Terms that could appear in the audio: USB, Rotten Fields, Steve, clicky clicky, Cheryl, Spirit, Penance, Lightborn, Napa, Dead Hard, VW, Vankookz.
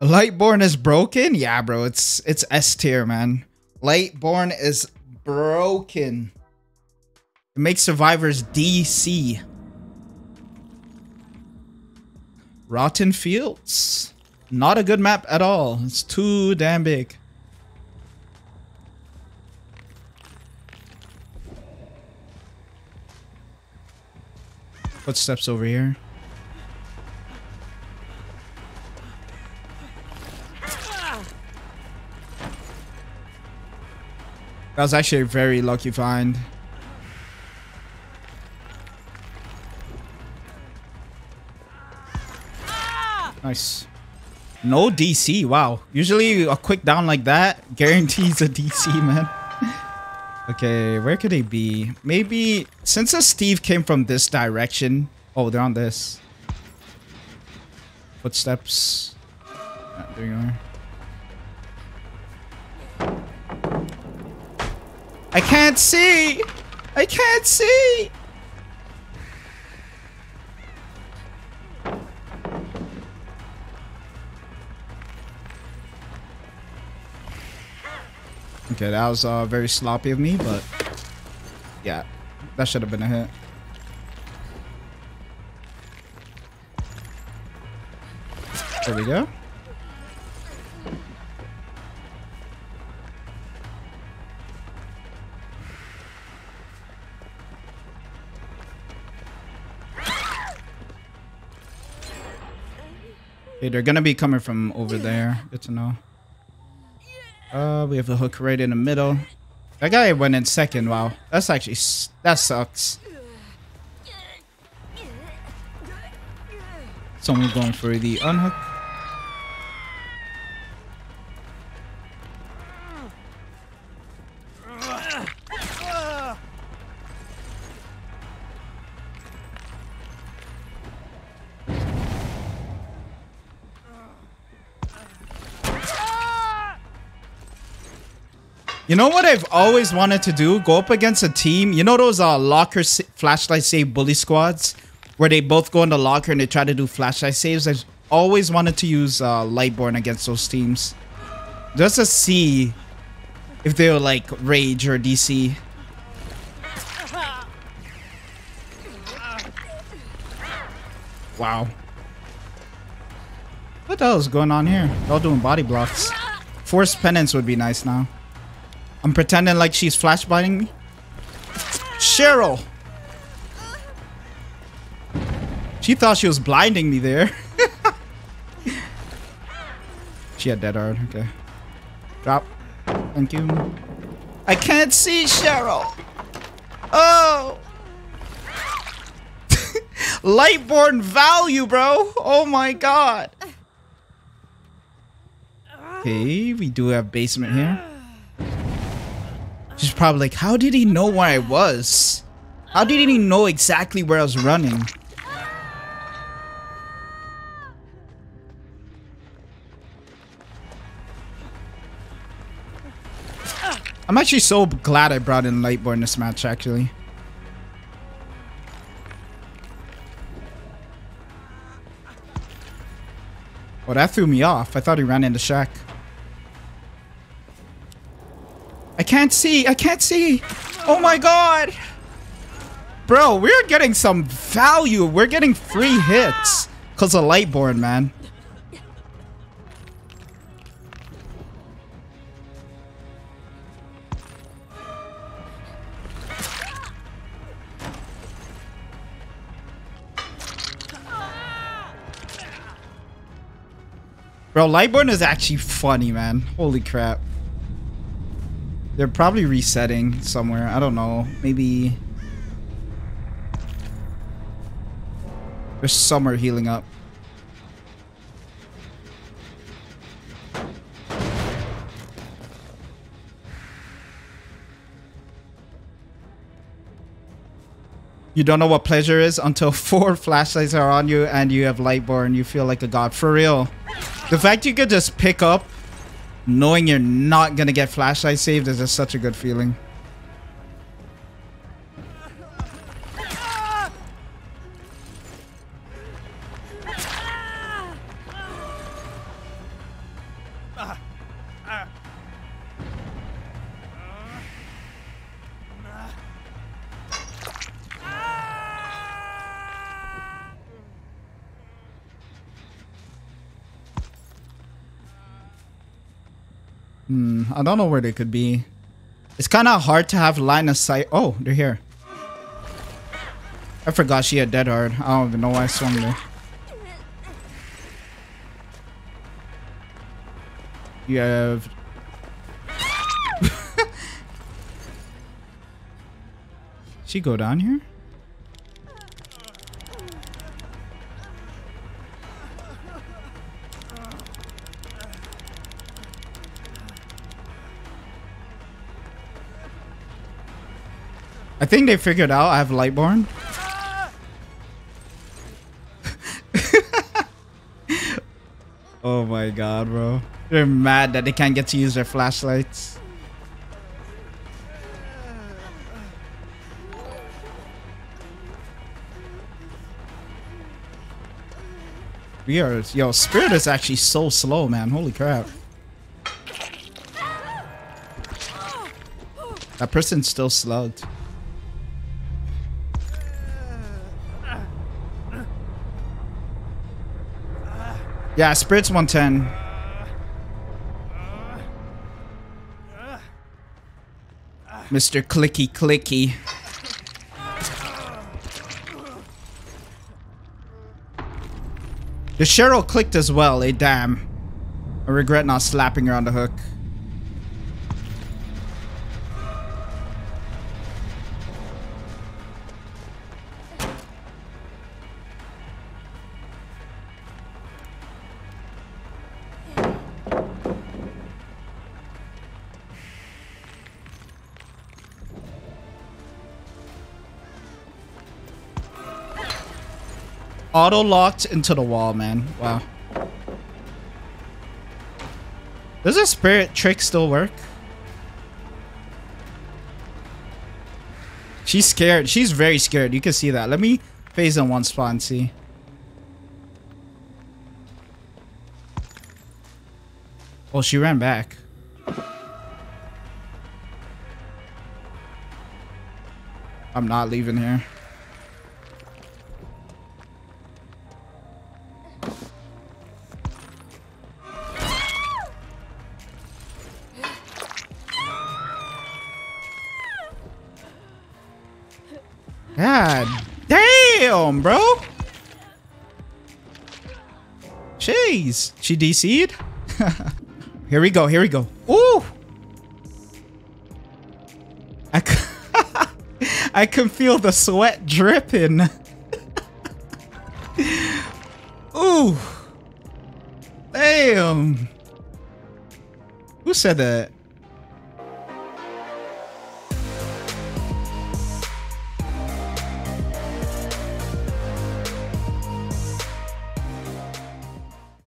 Lightborn is broken? Yeah, bro. It's S tier, man. Lightborn is broken. It makes survivors DC. Rotten Fields? Not a good map at all. It's too damn big. Footsteps over here. That was actually a very lucky find. Nice. No DC, wow. Usually a quick down like that guarantees a DC, man. Okay, where could they be? Maybe since a Steve came from this direction. Oh, they're on this. Footsteps. Ah, there you are. I can't see! I can't see! Okay, that was very sloppy of me, but yeah, that should have been a hit. There we go. Okay, they're gonna be coming from over there. Good to know. We have a hook right in the middle. That guy went in second. Wow, that's actually that sucks. Someone going for the unhook. You know what I've always wanted to do? Go up against a team. You know those locker flashlight save bully squads? Where they both go in the locker and they try to do flashlight saves? I've always wanted to use Lightborn against those teams. Just to see if they were like rage or DC. Wow. What the hell is going on here? They're all doing body blocks. Forced penance would be nice now. I'm pretending like she's flashbiting me. Cheryl! She thought she was blinding me there. She had dead hard. Okay. Drop. Thank you. I can't see Cheryl! Oh! Lightborn value, bro! Oh my god! Okay, we do have basement here. She's probably like, how did he know where I was? How did he know exactly where I was running? I'm actually so glad I brought in Lightborn this match, actually. Oh, that threw me off. I thought he ran into Shaq. I can't see. I can't see. Oh my god. Bro, we're getting some value. We're getting free hits because of Lightborn, man. Bro, Lightborn is actually funny, man. Holy crap. They're probably resetting somewhere. I don't know. Maybe there's somewhere healing up. You don't know what pleasure is until 4 flashlights are on you and you have Lightborn. You feel like a god. For real. The fact you could just pick up knowing you're not gonna get flashlight saved is just such a good feeling. I don't know where they could be. It's kind of hard to have line of sight. Oh, they're here. I forgot she had Dead Hard. I don't even know why I swung there. You have... She go down here? I think they figured out I have Lightborn. Oh my god, bro. They're mad that they can't get to use their flashlights. We are... Yo, Spirit is actually so slow, man. Holy crap. That person's still slugged. Yeah, Spirit's 110. Mr. Clicky Clicky. The Cheryl clicked as well, eh? Damn. I regret not slapping her on the hook. Auto locked into the wall, man. Wow. Does a Spirit trick still work? She's scared. She's very scared. You can see that. Let me phase in one spot and see. Oh, she ran back. I'm not leaving here. God damn, bro. Jeez. She DC'd? Here we go. Here we go. Ooh. I can feel the sweat dripping. Ooh. Damn. Who said that?